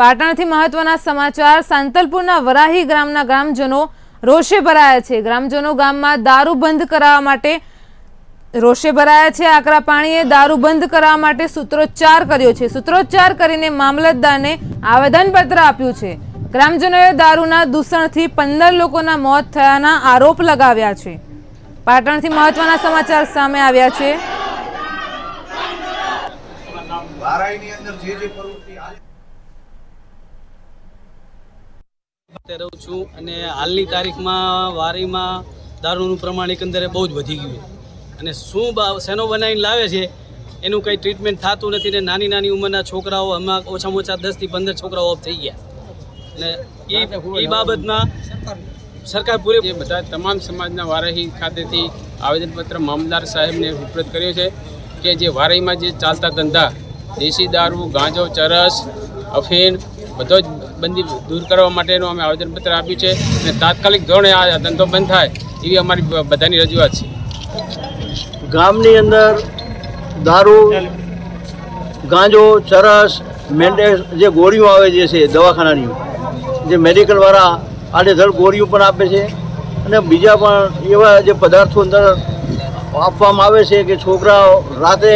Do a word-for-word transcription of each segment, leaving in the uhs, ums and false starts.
પાટણથી મહત્વના સમાચાર। સાંતલપુરના વરાહી ગામના ગ્રામજનો રોષે ભરાયા છે। ગ્રામજનો ગામમાં દારૂ બંધ કરાવવા માટે રોષે ભરાયા છે। આકરા પાણીએ દારૂ બંધ કરાવવા માટે સૂત્રોચ્ચાર કર્યો છે। સૂત્રોચ્ચાર કરીને મામલતદારને આવેદનપત્ર આપ્યું છે। ગ્રામજનોએ દારૂના દૂષણથી પંદર લોકોના મોત થયાના આરોપ લગાવ્યા છે। પાટણથી મહત્વના સમાચાર સામે આવ્યા છે। રહું છું અને હાલની તારીખમાં વારીમાં દારૂનું પ્રમાણ એકંદરે બહુ જ વધી ગયું છે અને શું શેનો બનાવીને લાવે છે એનું કંઈ ટ્રીટમેન્ટ થતું નથી ને નાની નાની ઉંમરના છોકરાઓ હમણાં ઓછામાં ઓછા દસથી પંદર છોકરાઓ ઓફ થઈ ગયા અને એ બાબતમાં સરકાર પૂરી બધા તમામ સમાજના વારાહી ખાતેથી આવેદનપત્ર મામલતદાર સાહેબને સુપ્રત કર્યો છે કે જે વારાહીમાં જે ચાલતા ધંધા દેશી દારૂ ગાંજો ચરસ અફીણ બધો જ બંદી દૂર કરવા માટેનું અમે આવેદનપત્ર આપ્યું છે અને તાત્કાલિક ધોરણે આ ધંધો બંધ થાય એવી અમારી બધાની રજૂઆત છે। ગામની અંદર દારૂ ગાંજો ચરસ મેન્ડેક્સ જે ગોળીઓ આવે જે છે દવાખાનાની જે મેડિકલવાળા આડેધડ ગોળીઓ પણ આપે છે અને બીજા પણ એવા જે પદાર્થો અંદર આપવામાં આવે છે કે છોકરાઓ રાતે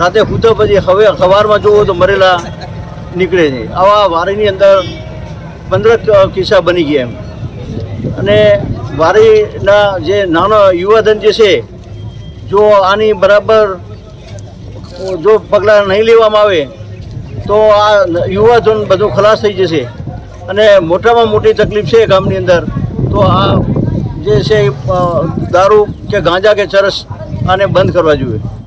રાતે સૂતા પછી હવે સવારમાં જુઓ તો મરેલા નીકળે છે। આવા વારીની અંદર પંદર કિસ્સા બની ગયા એમ અને વારીના જે નાનો યુવાધન જે છે જો આની બરાબર જો પગલાં નહીં લેવામાં આવે તો આ યુવાધન બધું ખલાસ થઈ જશે અને મોટામાં મોટી તકલીફ છે ગામની અંદર તો આ જે છે દારૂ કે ગાંજા કે ચરસ આને બંધ કરવા જોઈએ।